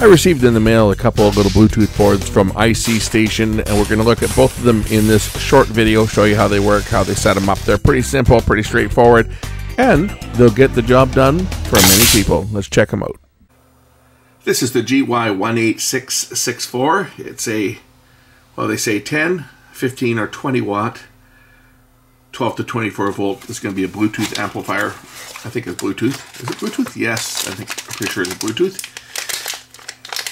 I received in the mail a couple of little Bluetooth boards from IC Station, and we're going to look at both of them in this short video, show you how they work, how they set them up. They're pretty simple, pretty straightforward, and they'll get the job done for many people. Let's check them out. This is the GY-18664. It's a, well, they say 10, 15, or 20 watt, 12 to 24 volt. It's going to be a Bluetooth amplifier. I think it's Bluetooth. Is it Bluetooth? Yes, I'm pretty sure it's Bluetooth.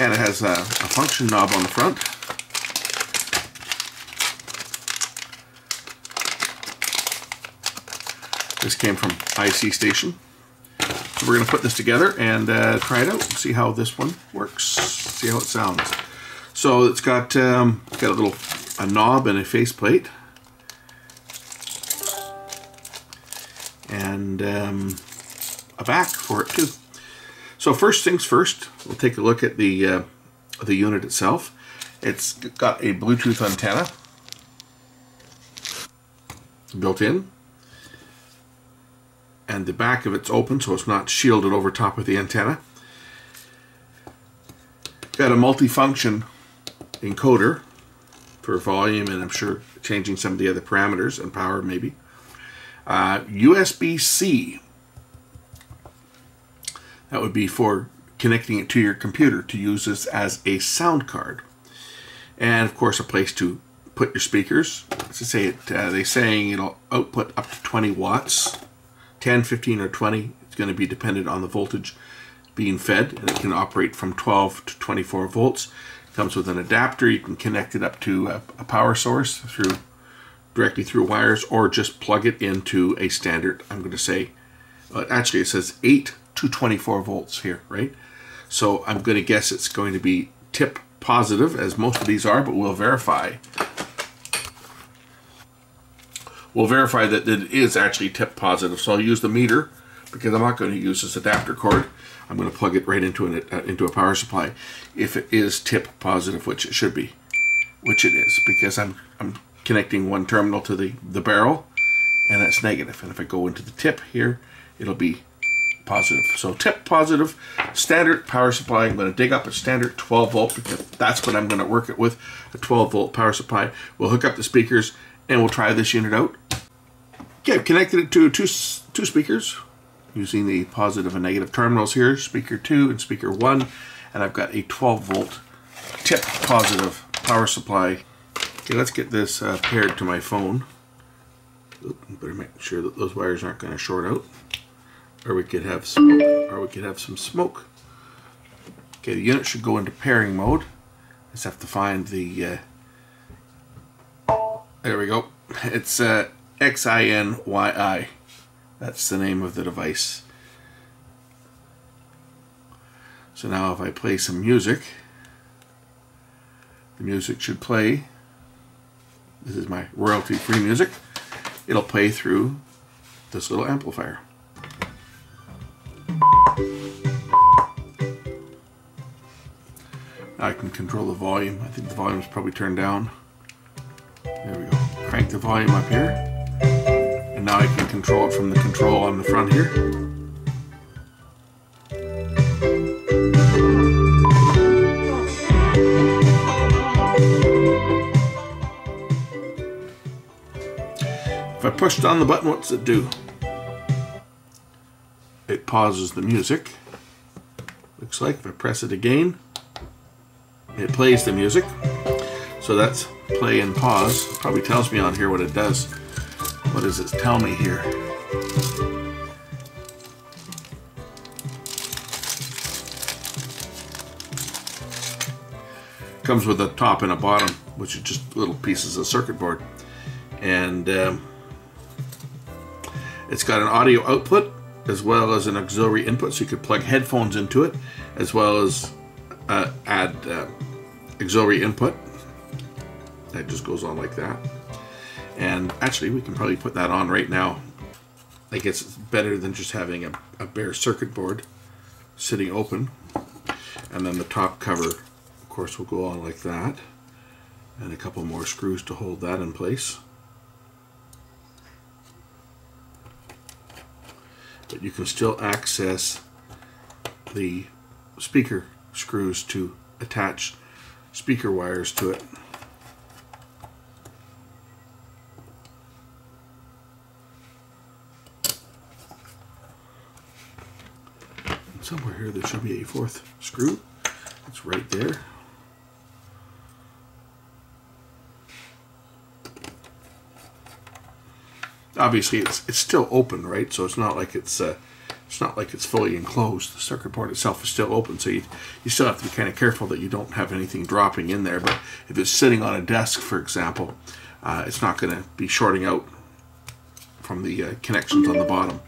And it has a function knob on the front. This came from IC Station. So we're going to put this together and try it out and see how this one works, see how it sounds. So it's got a knob and a faceplate, and a back for it too. So first things first, we'll take a look at the unit itself. It's got a Bluetooth antenna built in, and the back of it's open so it's not shielded over top of the antenna. Got a multifunction encoder for volume, and I'm sure changing some of the other parameters and power maybe. USB-C. That would be for connecting it to your computer to use this as a sound card. And of course a place to put your speakers. As I say, they're saying it'll output up to 20 watts. 10, 15 or 20. It's going to be dependent on the voltage being fed. And it can operate from 12 to 24 volts. It comes with an adapter. You can connect it up to a power source directly through wires, or just plug it into a standard, I'm going to say, actually it says 8 to 24 volts here, right? So I'm going to guess it's going to be tip positive, as most of these are, but we'll verify. We'll verify that it is actually tip positive. So I'll use the meter, because I'm not going to use this adapter cord. I'm going to plug it right into a power supply if it is tip positive, which it should be, which it is, because I'm connecting one terminal to the barrel, and that's negative. And if I go into the tip here, it'll be positive. So tip positive, standard power supply. I'm going to dig up a standard 12 volt because that's what I'm going to work it with, a 12 volt power supply. We'll hook up the speakers and we'll try this unit out. Okay, I've connected it to two speakers using the positive and negative terminals here, speaker 2 and speaker 1, and I've got a 12 volt tip positive power supply. Okay, let's get this paired to my phone. Oop, better make sure that those wires aren't going to short out. Or we could have smoke, or we could have some smoke. Okay, the unit should go into pairing mode. Just have to find the. There we go. It's XINYI. That's the name of the device. So now, if I play some music, the music should play. This is my royalty-free music. It'll play through this little amplifier. I can control the volume. I think the volume is probably turned down. There we go. Crank the volume up here. And now I can control it from the control on the front here. If I push down the button, what's it do? It pauses the music. Looks like if I press it again, it plays the music. So that's play and pause. It probably tells me on here what it does. What does it tell me here? Comes with a top and a bottom, which are just little pieces of circuit board. And it's got an audio output as well as an auxiliary input, so you could plug headphones into it, as well as add auxiliary input. That just goes on like that. And actually we can probably put that on right now. I guess it's better than just having a bare circuit board sitting open. And then the top cover of course will go on like that, and a couple more screws to hold that in place. But you can still access the speaker screws to attach speaker wires to it. And somewhere here there should be a fourth screw. It's right there. Obviously, it's still open, right? So it's not like it's fully enclosed. The circuit board itself is still open, so you still have to be kind of careful that you don't have anything dropping in there. But if it's sitting on a desk, for example, it's not going to be shorting out from the connections on the bottom.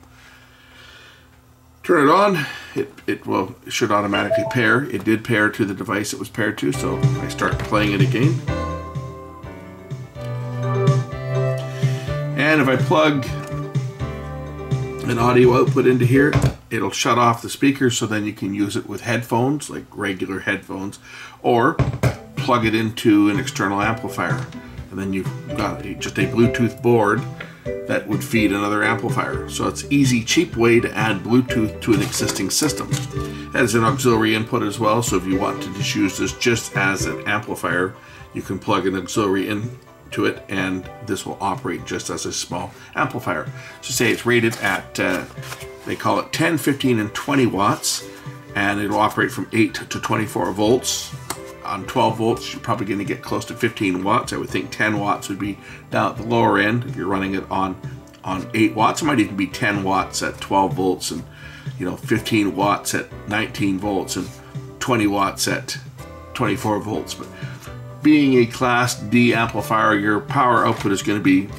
Turn it on. It should automatically pair. It did pair to the device it was paired to. So I start playing it again. And if I plug an audio output into here, it'll shut off the speaker, so then you can use it with headphones, like regular headphones, or plug it into an external amplifier. And then you've got just a Bluetooth board that would feed another amplifier. So it's an easy, cheap way to add Bluetooth to an existing system. It has an auxiliary input as well, so if you want to just use this just as an amplifier, you can plug an auxiliary in to it, and this will operate just as a small amplifier. So say it's rated at, they call it 10, 15, and 20 watts, and it'll operate from 8 to 24 volts. On 12 volts, you're probably going to get close to 15 watts. I would think 10 watts would be down at the lower end if you're running it on 8 watts. It might even be 10 watts at 12 volts, and 15 watts at 19 volts, and 20 watts at 24 volts. But being a Class D amplifier, your power output is going to be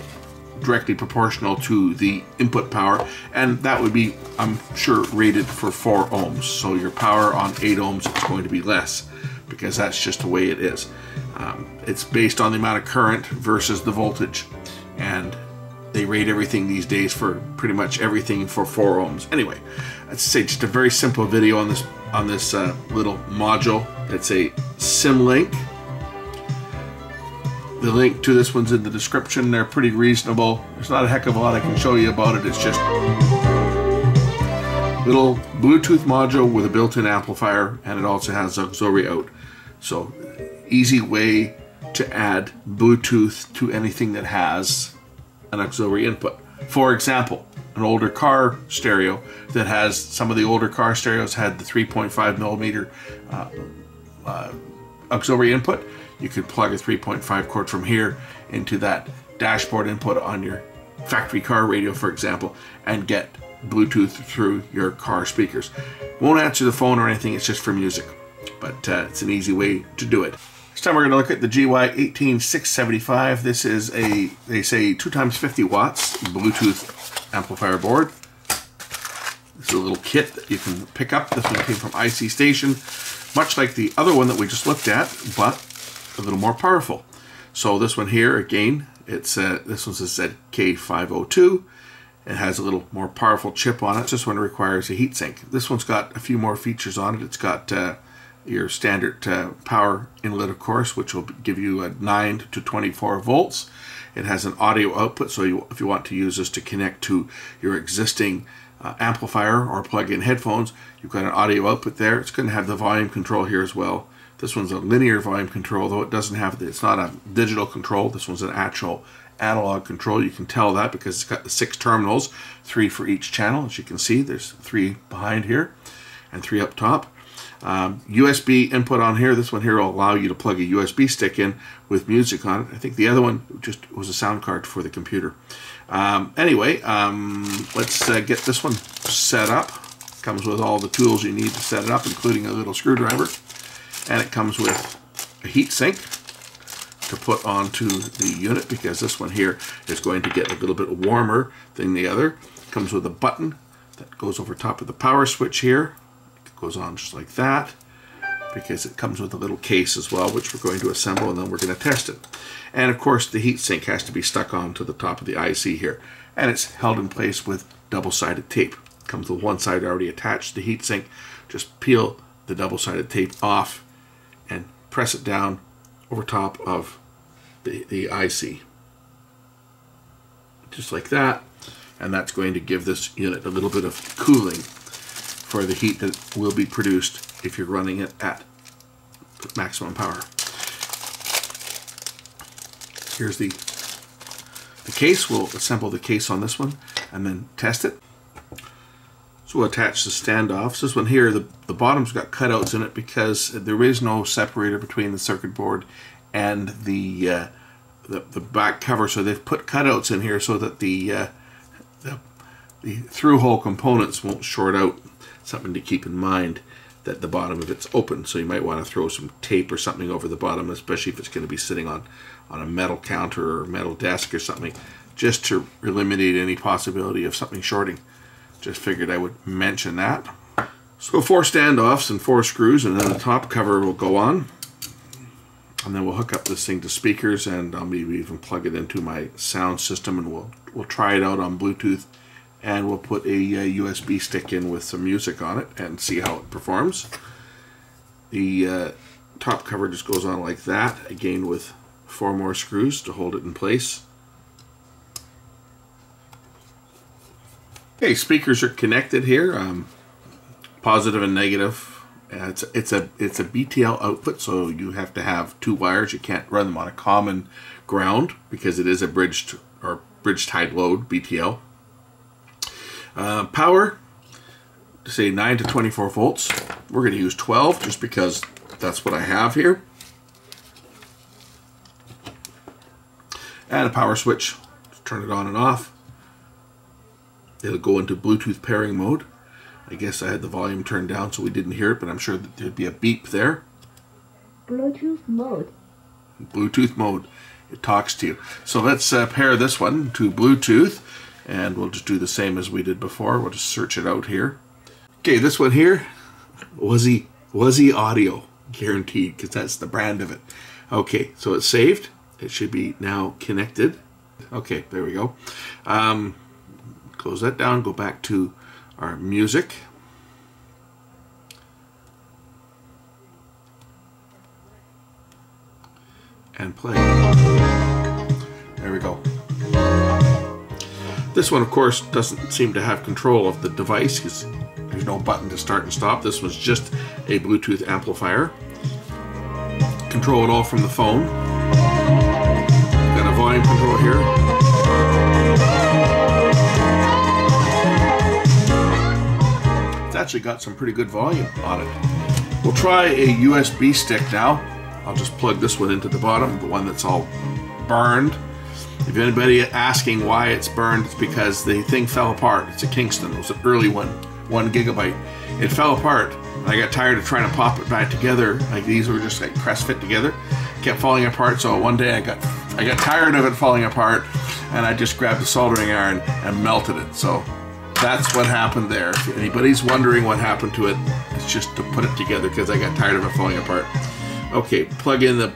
directly proportional to the input power, and that would be, I'm sure, rated for 4 ohms. So your power on 8 ohms is going to be less, because that's just the way it is. It's based on the amount of current versus the voltage, and they rate everything these days for pretty much everything for 4 ohms. Anyway, I'd say just a very simple video on this little module. It's a SimLink. The link to this one's in the description. They're pretty reasonable. There's not a heck of a lot I can show you about it. It's just a little Bluetooth module with a built-in amplifier, and it also has auxiliary out. So easy way to add Bluetooth to anything that has an auxiliary input. For example, an older car stereo that has, some of the older car stereos had the 3.5mm auxiliary input. You could plug a 3.5 cord from here into that dashboard input on your factory car radio, for example, and get Bluetooth through your car speakers. Won't answer the phone or anything, it's just for music, but it's an easy way to do it. This time we're going to look at the GY-18675. This is a, they say, 2x50 watts Bluetooth amplifier board. This is a little kit that you can pick up. This one came from IC Station, much like the other one that we just looked at, but a little more powerful. So this one here, again, it's this one's a ZK502. It has a little more powerful chip on it. This one requires a heatsink. This one's got a few more features on it. It's got your standard power inlet, of course, which will give you a 9 to 24 volts. It has an audio output, so if you want to use this to connect to your existing amplifier or plug in headphones, you've got an audio output there. It's going to have the volume control here as well. This one's a linear volume control, though it doesn't have, it's not a digital control. This one's an actual analog control. You can tell that because it's got the 6 terminals, 3 for each channel. As you can see, there's 3 behind here and 3 up top. USB input on here. This one here will allow you to plug a USB stick in with music on it. I think the other one just was a sound card for the computer. Anyway, let's get this one set up. Comes with all the tools you need to set it up, including a little screwdriver. And it comes with a heat sink to put onto the unit, because this one here is going to get a little bit warmer than the other. It comes with a button that goes over top of the power switch here. It goes on just like that, because it comes with a little case as well, which we're going to assemble, and then we're going to test it. And of course the heat sink has to be stuck onto the top of the IC here, and it's held in place with double-sided tape. It comes with one side already attached to the heat sink. Just peel the double-sided tape off and press it down over top of the IC, just like that, and that's going to give this unit a little bit of cooling for the heat that will be produced if you're running it at maximum power. Here's the case. We'll assemble the case on this one and then test it. So we'll attach the standoffs. This one here, the bottom's got cutouts in it because there is no separator between the circuit board and the back cover. So they've put cutouts in here so that the through-hole components won't short out. Something to keep in mind, that the bottom of it's open. So you might want to throw some tape or something over the bottom, especially if it's going to be sitting on a metal counter or metal desk or something, just to eliminate any possibility of something shorting. Just figured I would mention that. So 4 standoffs and 4 screws, and then the top cover will go on. And then we'll hook up this thing to speakers, and I'll maybe even plug it into my sound system, and we'll try it out on Bluetooth, and we'll put a USB stick in with some music on it and see how it performs. The top cover just goes on like that, again with 4 more screws to hold it in place. Okay, speakers are connected here, positive and negative. It's a BTL output, so you have to have 2 wires. You can't run them on a common ground because it is a bridged high load BTL. Power, say 9 to 24 volts. We're going to use 12 just because that's what I have here. And a power switch to turn it on and off. It'll go into Bluetooth pairing mode. I guess I had the volume turned down so we didn't hear it, but I'm sure that there'd be a beep there. Bluetooth mode. Bluetooth mode. It talks to you. So let's pair this one to Bluetooth, and we'll just do the same as we did before. We'll just search it out here. Okay, this one here, Wuzzy Wuzzy Audio, guaranteed, because that's the brand of it. Okay, so it's saved. It should be now connected. Okay, there we go. Close that down, go back to our music. And play. There we go. This one, of course, doesn't seem to have control of the device because there's no button to start and stop. This was just a Bluetooth amplifier. Control it all from the phone. Got a volume control here. Actually got some pretty good volume on it. We'll try a USB stick now. I'll just plug this one into the bottom, the one that's all burned. If anybody asking why it's burned, it's because the thing fell apart. It's a Kingston. It was an early one, 1 gigabyte. It fell apart. I got tired of trying to pop it back together. Like these were just like press fit together. Kept falling apart. So one day I got tired of it falling apart, and I just grabbed a soldering iron and melted it. So that's what happened there. If anybody's wondering what happened to it, it's just to put it together because I got tired of it falling apart. Okay, plug in the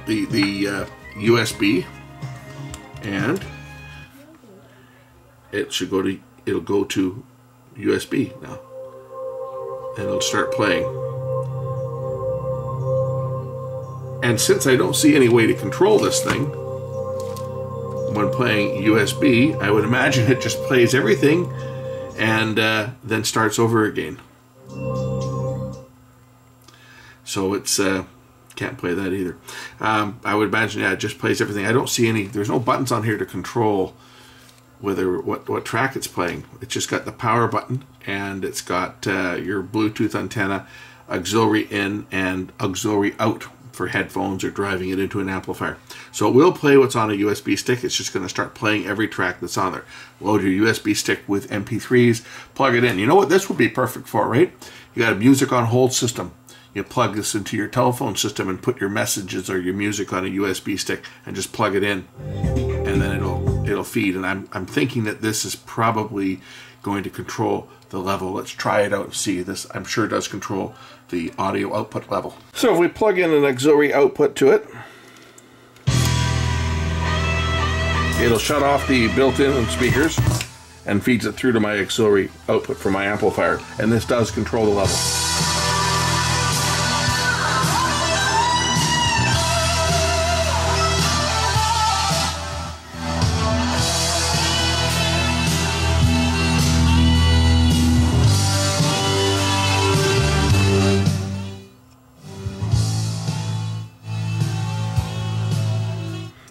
USB, and it should go to, it'll go to USB now, and it'll start playing. And since I don't see any way to control this thing when playing USB, I would imagine it just plays everything and then starts over again. So it's can't play that either. I would imagine, yeah, it just plays everything. I don't see any, there's no buttons on here to control whether what track it's playing. It's just got the power button, and it's got your Bluetooth antenna, auxiliary in and auxiliary out for headphones or driving it into an amplifier. So it will play what's on a USB stick. It's just going to start playing every track that's on there. Load your USB stick with MP3s, plug it in. You know what this would be perfect for, right? You got a music on hold system. You plug this into your telephone system and put your messages or your music on a USB stick and just plug it in, and then it'll feed. And I'm thinking that this is probably going to control the level. Let's try it out and see. This, I'm sure, does control the audio output level. So if we plug in an auxiliary output to it, it'll shut off the built-in speakers and feeds it through to my auxiliary output from my amplifier, and this does control the level.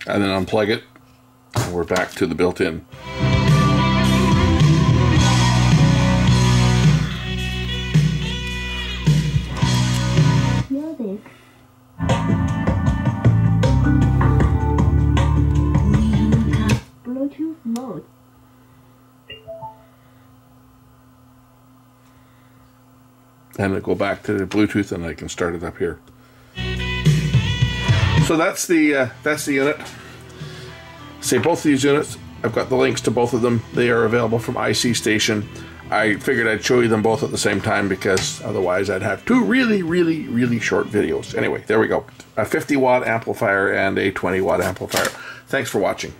and then unplug it, and we're back to the built-in. And I go back to the Bluetooth, and I can start it up here. So that's the unit. See, both of these units, I've got the links to both of them. They are available from IC Station. I figured I'd show you them both at the same time because otherwise I'd have two really short videos. Anyway, there we go. A 50-watt amplifier and a 20-watt amplifier. Thanks for watching.